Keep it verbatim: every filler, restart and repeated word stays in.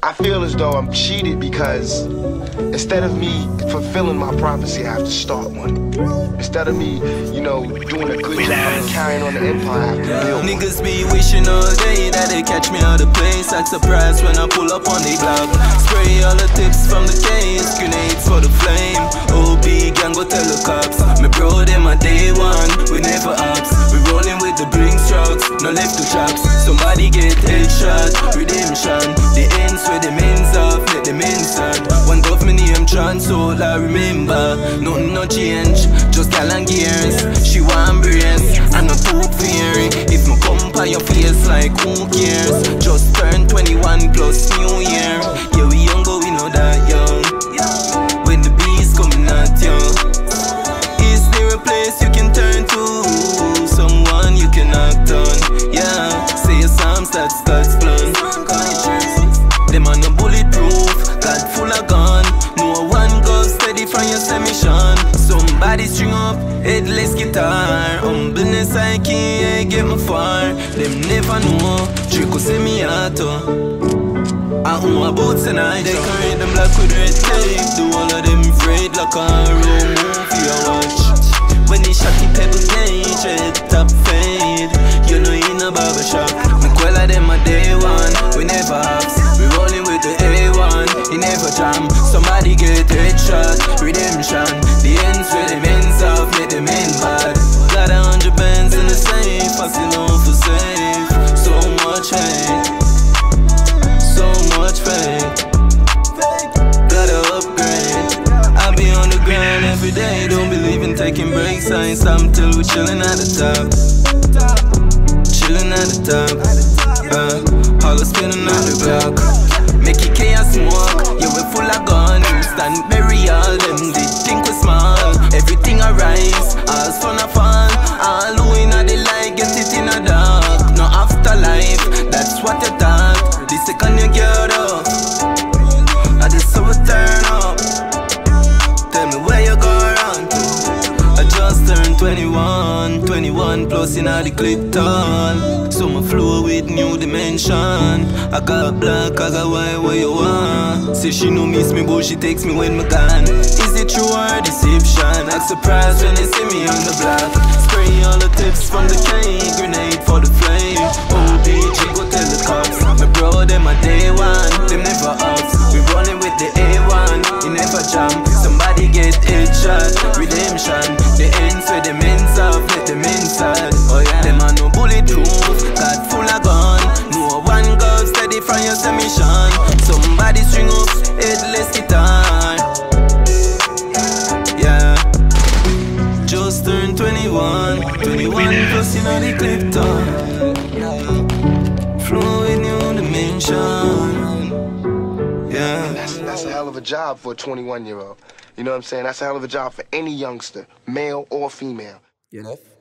I feel as though I'm cheated because instead of me fulfilling my prophecy, I have to start one. Instead of me, you know, doing a good job, carrying on the empire, I have to build one. Niggas be wishing all day that they catch me out of place. Act surprised when I pull up on they block. Spray all the tips from the case, grenades for the flame. O B gang go tell the cops. My bro, they my day one, we never ups. We rolling with the Brinks trucks, no left to traps. Somebody get headshot, redemption. The ends where the men's off, let the men sad. One government name trans, all I remember. Nothing no change, just talent gears. She want brains, and a poop fairy. If me come by your face like who cares? Just turn twenty-one plus new year. Yeah, we young but we know that young. When the bees coming at you, is there a place you can turn to? Someone you can act on, yeah. Say your psalms, that's God's plan. Them are no bulletproof, God full of gun. No one goes steady from your submission. Somebody string up, headless guitar. Humbleness I can't get me far. Them never know, Draco say me auto. I own a boat tonight. They carry them black with red tape. The wall of them afraid like a room movie I watch. When they shot the pebble gauge, red top fade. You know in a barbershop. Me quell of them a day one, we never have. Somebody get headshot, redemption. The ends with the men's off, let the men bad. Got a hundred bands in the safe, passing on for safe. So much hate, so much fake. Gotta upgrade. I be on the ground every day, don't believe in taking breaks. I ain't stopping till we chillin' at the top. Chillin' at the top. Uh, hollow spinning on the block. Make it chaos smoke. Full of gun, stand very all them. They think we small, everything arise, all's fun a fall. All who inna the light get it in a dark. No afterlife, that's what you thought. The second you get up, I just saw it turn up. Tell me where you go around to. I just turned twenty-one, twenty-one plus inna the clip tall. So my flow with new dimension. I got black, I got white, what you want? Say she no miss me, but she takes me when me gone. Is it true or deception? Act surprised when they see me on the block. Spray all the tips from the cane, grenade for the flame. O B G go tell the cops. My bro, them a day one, them never ups. We rolling with the A one, you never jump. Somebody get headshot, redemption. The ends where the men's off, let the men sad. Oh yeah, them a no bulletproof, got full of gun. No one girl steady from your submission. Somebody string up headless guitar. Yeah. Just turned twenty-one, twenty-one plus in all the Clifton. Flow in new dimension. Yeah. That's, that's a hell of a job for a twenty-one year old. You know what I'm saying? That's a hell of a job for any youngster, male or female. You know?